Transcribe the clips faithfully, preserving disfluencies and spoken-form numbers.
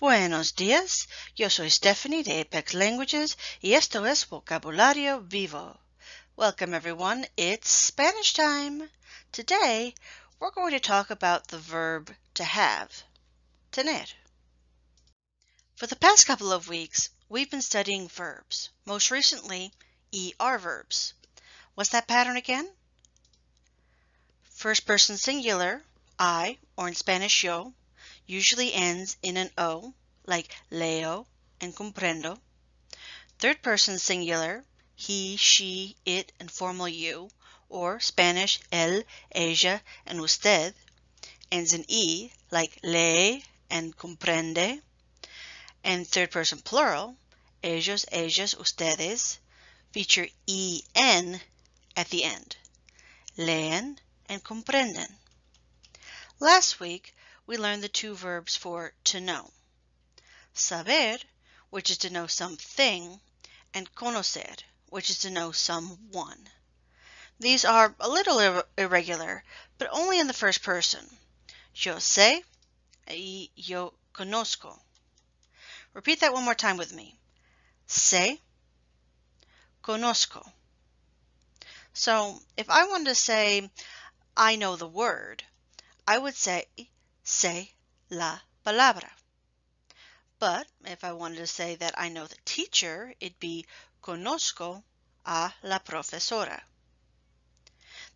Buenos días, yo soy Stephanie de Apex Languages y esto es Vocabulario Vivo. Welcome everyone, it's Spanish time. Today, we're going to talk about the verb to have, tener. For the past couple of weeks, we've been studying verbs, most recently, E R verbs. What's that pattern again? First person singular, I, or in Spanish yo, usually ends in an O, like leo and comprendo. Third person singular, he, she, it, and formal you, or Spanish él, ella, and usted, ends in E, like lee and comprende. And third person plural, ellos, ellas, ustedes, feature E N at the end, leen and comprenden. Last week, we learned the two verbs for to know. Saber, which is to know something, and conocer, which is to know someone. These are a little ir irregular, but only in the first person. Yo sé y yo conozco. Repeat that one more time with me. Sé, conozco. So, if I wanted to say, I know the word, I would say, sé la palabra. But if I wanted to say that I know the teacher, it'd be conozco a la profesora.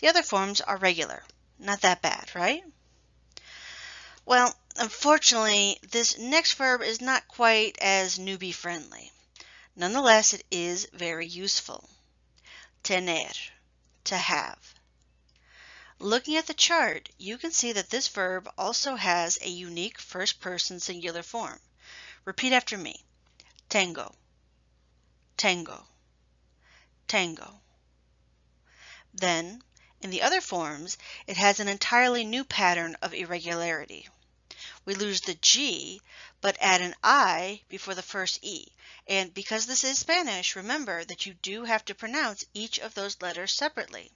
The other forms are regular. Not that bad, right? Well, unfortunately, this next verb is not quite as newbie friendly. Nonetheless, it is very useful. Tener, to have. Looking at the chart, you can see that this verb also has a unique first-person singular form. Repeat after me. Tengo, tengo, tengo. Then, in the other forms, it has an entirely new pattern of irregularity. We lose the G, but add an I before the first E. And because this is Spanish, remember that you do have to pronounce each of those letters separately.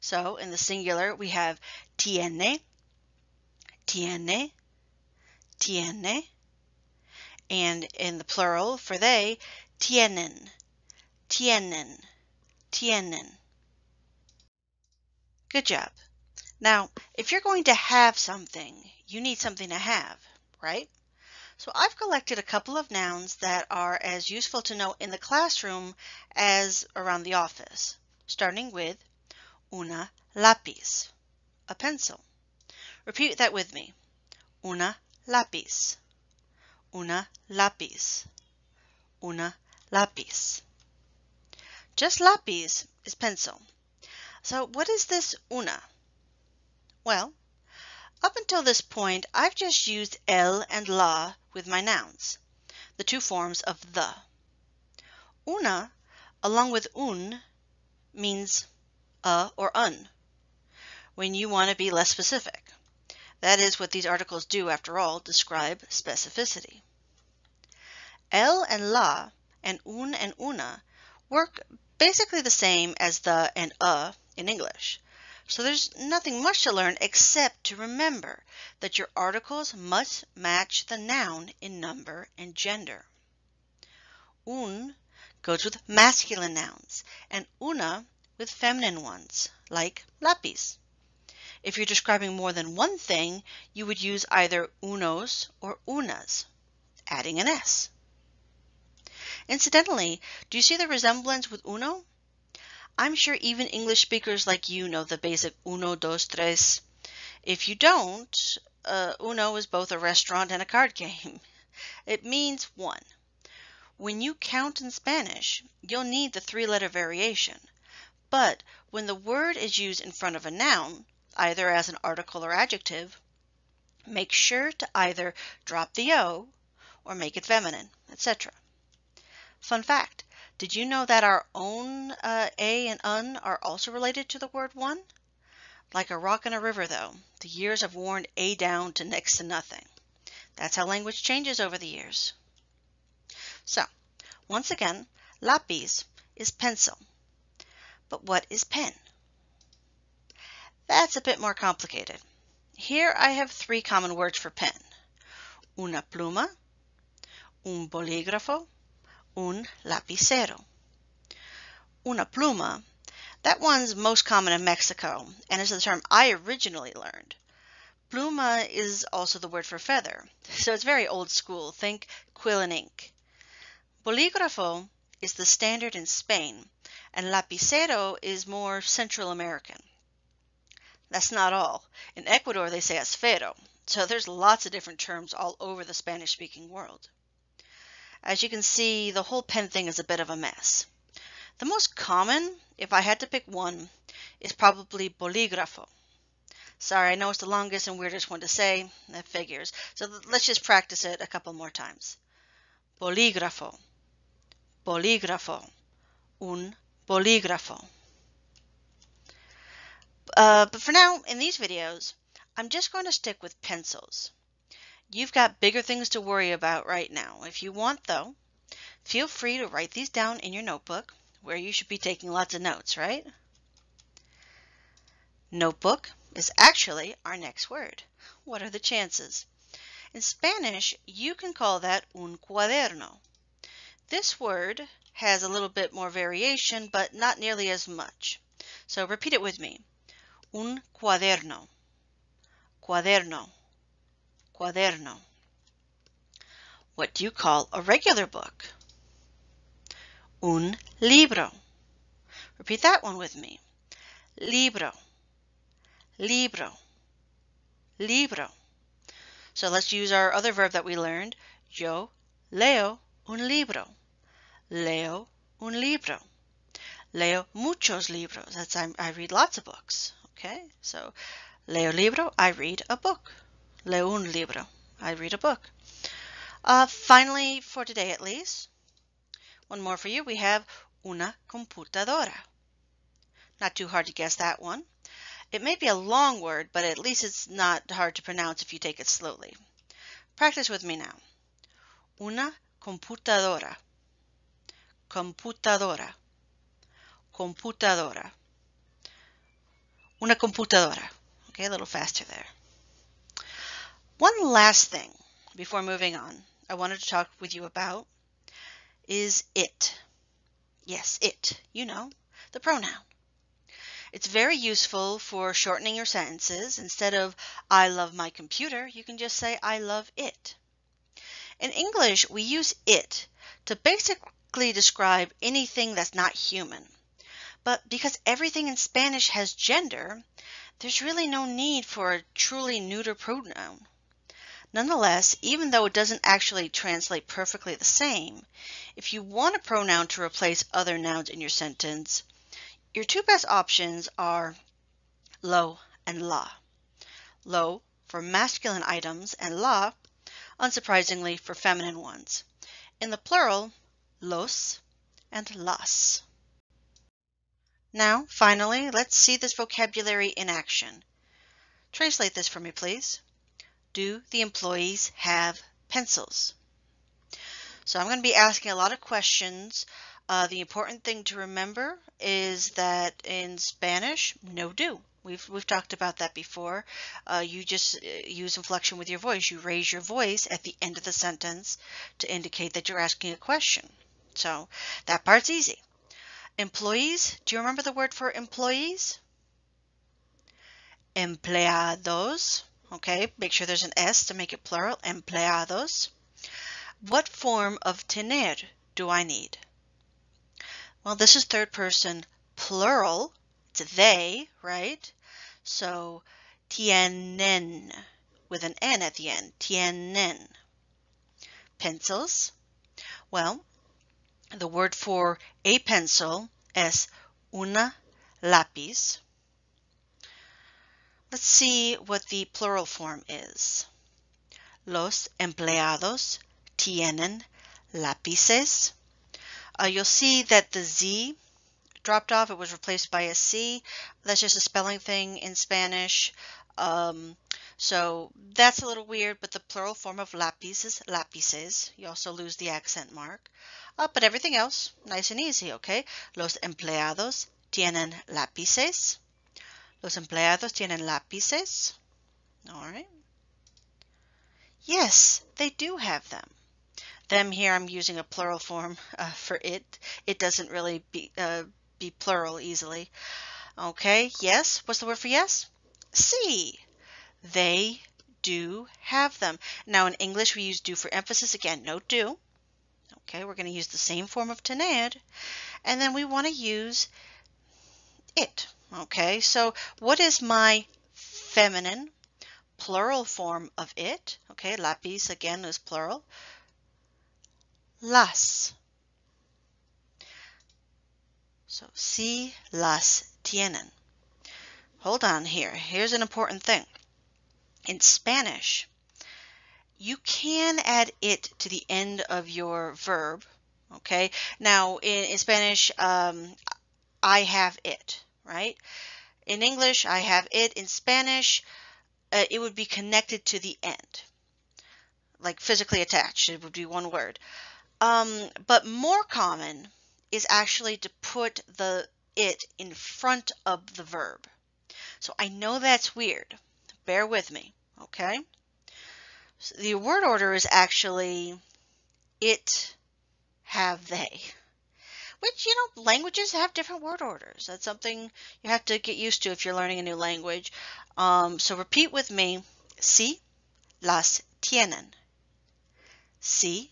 So, in the singular, we have tiene, tiene, tiene. And in the plural, for they, tienen, tienen, tienen. Good job. Now, if you're going to have something, you need something to have, right? So, I've collected a couple of nouns that are as useful to know in the classroom as around the office, starting with una lápiz, a pencil. Repeat that with me. Una lápiz, una lápiz, una lápiz. Just lápiz is pencil. So what is this una? Well, up until this point, I've just used el and la with my nouns, the two forms of the. Una, along with un, means a or un, when you want to be less specific. That is what these articles do, after all, describe specificity. El and la and un and una work basically the same as the and a in English. So there's nothing much to learn except to remember that your articles must match the noun in number and gender. Un goes with masculine nouns and una with feminine ones, like lápiz. If you're describing more than one thing, you would use either unos or unas, adding an S. Incidentally, do you see the resemblance with uno? I'm sure even English speakers like you know the basic uno, dos, tres. If you don't, uh, uno is both a restaurant and a card game. It means one. When you count in Spanish, you'll need the three-letter variation. But when the word is used in front of a noun, either as an article or adjective, make sure to either drop the O or make it feminine, et cetera. Fun fact, did you know that our own uh, A and un are also related to the word one? Like a rock in a river, though, the years have worn A down to next to nothing. That's how language changes over the years. So, once again, lápiz is pencil. But what is pen? That's a bit more complicated. Here I have three common words for pen. Una pluma, un bolígrafo, un lapicero. Una pluma, that one's most common in Mexico and is the term I originally learned. Pluma is also the word for feather, so it's very old school. Think quill and ink. Bolígrafo is the standard in Spain, and lapicero is more Central American. That's not all. In Ecuador, they say esfero, so there's lots of different terms all over the Spanish-speaking world. As you can see, the whole pen thing is a bit of a mess. The most common, if I had to pick one, is probably bolígrafo. Sorry, I know it's the longest and weirdest one to say, that figures, so let's just practice it a couple more times. Bolígrafo, bolígrafo, un bolígrafo. Uh, but for now, in these videos, I'm just going to stick with pencils. You've got bigger things to worry about right now. If you want, though, feel free to write these down in your notebook, where you should be taking lots of notes, right? Notebook is actually our next word. What are the chances? In Spanish, you can call that un cuaderno. This word has a little bit more variation, but not nearly as much. So repeat it with me. Un cuaderno, cuaderno, cuaderno. What do you call a regular book? Un libro. Repeat that one with me. Libro, libro, libro. So let's use our other verb that we learned. Yo leo un libro. Leo un libro. Leo muchos libros. That's I, I read lots of books. Okay, so leo libro, I read a book. Leo un libro, I read a book. Uh, finally, for today at least, one more for you. We have una computadora. Not too hard to guess that one. It may be a long word, but at least it's not hard to pronounce if you take it slowly. Practice with me now. Una computadora. Computadora. Computadora. Una computadora. Okay, a little faster there. One last thing before moving on I wanted to talk with you about is it. Yes, it. You know, the pronoun. It's very useful for shortening your sentences. Instead of I love my computer, you can just say I love it. In English, we use it to basically describe anything that's not human. But because everything in Spanish has gender, there's really no need for a truly neuter pronoun. Nonetheless, even though it doesn't actually translate perfectly the same, if you want a pronoun to replace other nouns in your sentence, your two best options are lo and la. Lo for masculine items and la, unsurprisingly, for feminine ones. In the plural, los and las. Now, finally, let's see this vocabulary in action. Translate this for me, please. Do the employees have pencils? So I'm going to be asking a lot of questions. Uh, the important thing to remember is that in Spanish, no do. We've, we've talked about that before. Uh, you just use inflection with your voice. You raise your voice at the end of the sentence to indicate that you're asking a question. So that part's easy. Employees, do you remember the word for employees? Empleados, okay, make sure there's an S to make it plural, empleados. What form of tener do I need? Well, this is third person plural, it's they, right? So tienen, with an N at the end, tienen. Pencils, well, the word for a pencil is una lápiz. Let's see what the plural form is. Los empleados tienen lápices. Uh, you'll see that the Z dropped off. It was replaced by a C. That's just a spelling thing in Spanish. Um, so that's a little weird, but the plural form of lápiz is lápices. You also lose the accent mark. Uh, but everything else, nice and easy, okay? Los empleados tienen lápices. Los empleados tienen lápices. All right. Yes, they do have them. them here I'm using a plural form uh, for it. It doesn't really be, uh, be plural easily. Okay, yes. What's the word for yes? See. They do have them. Now in English we use do for emphasis. Again, no do. Okay, we're going to use the same form of tener. And then we want to use it. Okay, so what is my feminine plural form of it? Okay, lápiz again is plural. Las. So, si las tienen. Hold on here. Here's an important thing. In Spanish, you can add it to the end of your verb. Okay, now in, in Spanish, um, I have it, right? In English, I have it. In Spanish, uh, it would be connected to the end, like physically attached. It would be one word. Um, but more common is actually to put the it in front of the verb. So I know that's weird. Bear with me, okay? So the word order is actually it, have, they. Which, you know, languages have different word orders. That's something you have to get used to if you're learning a new language. Um, so repeat with me. Si las tienen. Si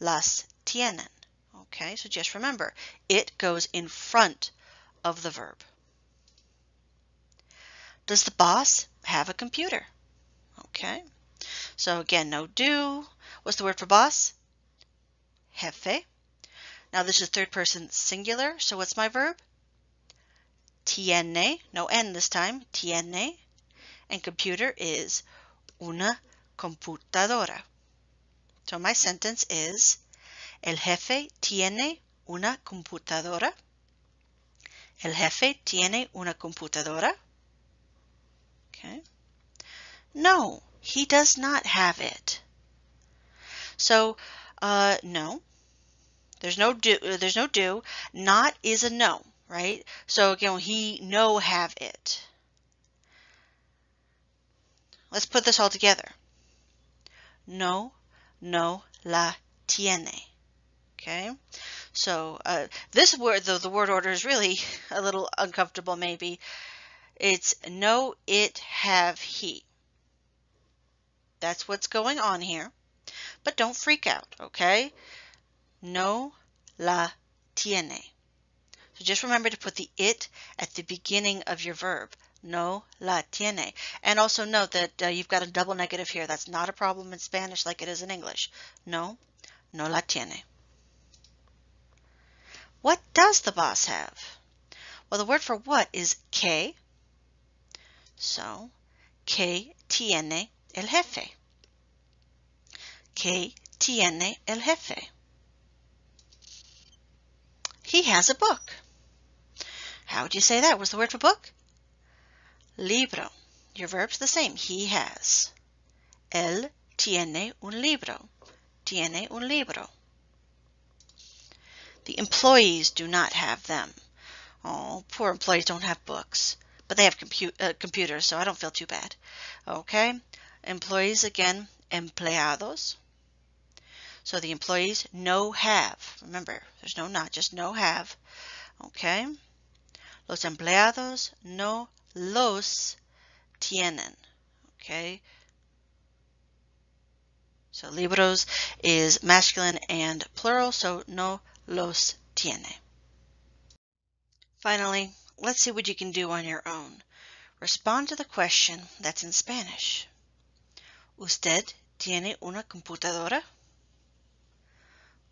las tienen. Okay, so just remember, it goes in front of the verb. Does the boss have a computer? Okay, so again, no do. What's the word for boss? Jefe. Now this is third person singular, so what's my verb? Tiene, no N this time, tiene. And computer is una computadora. So my sentence is, el jefe tiene una computadora. El jefe tiene una computadora. Okay. No, he does not have it. So, uh, no. There's no do, there's no do. Not is a no, right? So again, he no have it. Let's put this all together. No, no la tiene. Okay, so uh, this word, though the word order is really a little uncomfortable maybe. It's no, it, have, he. That's what's going on here, but don't freak out, okay? No la tiene. So just remember to put the it at the beginning of your verb. No la tiene. And also note that uh, you've got a double negative here. That's not a problem in Spanish like it is in English. No, no la tiene. What does the boss have? Well, the word for what is que. So, que tiene el jefe. Que tiene el jefe. He has a book. How would you say that? What's the word for book? Libro. Your verb's the same. He has. Él tiene un libro. Tiene un libro. The employees do not have them. Oh, poor employees don't have books. But they have compu uh, computers, so I don't feel too bad. Okay. Employees, again, empleados. So the employees no have. Remember, there's no not, just no have. Okay. Los empleados no los tienen. Okay. So libros is masculine and plural, so no los tiene. Finally, let's see what you can do on your own. Respond to the question that's in Spanish. ¿Usted tiene una computadora?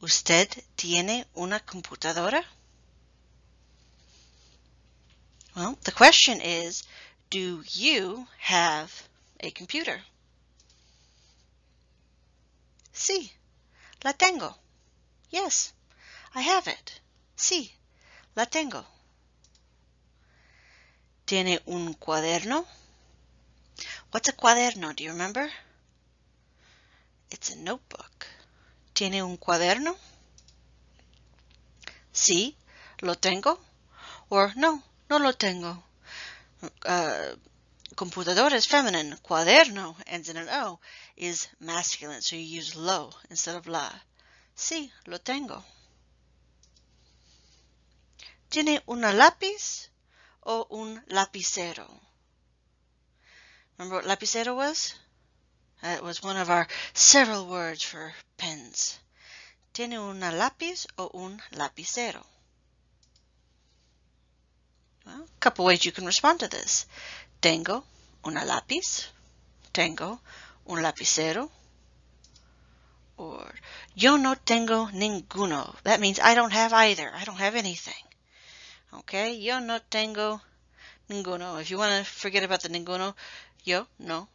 ¿Usted tiene una computadora? Well, the question is, do you have a computer? Sí, la tengo. Yes, I have it. Sí, la tengo. ¿Tiene un cuaderno? What's a cuaderno? Do you remember? It's a notebook. ¿Tiene un cuaderno? Sí, lo tengo. Or no, no lo tengo. Uh, computadora is feminine. Cuaderno ends in an O is masculine, so you use lo instead of la. Sí, lo tengo. ¿Tiene un lápiz o un lapicero? Remember what lapicero was? That was one of our several words for pens. ¿Tiene un lápiz o un lapicero? Well, a couple ways you can respond to this. Tengo una lápiz. Tengo un lapicero. Or yo no tengo ninguno. That means I don't have either. I don't have anything. Okay, yo no tengo ninguno. If you want to forget about the ninguno, yo no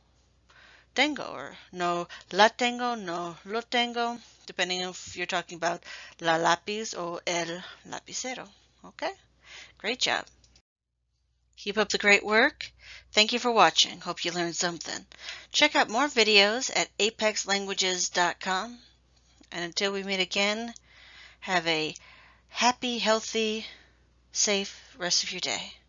tengo, or no la tengo, no lo tengo, depending if you're talking about la lápiz or el lapicero. Okay, great job. Keep up the great work. Thank you for watching. Hope you learned something. Check out more videos at apex languages dot com. And until we meet again, have a happy, healthy, safe rest of your day.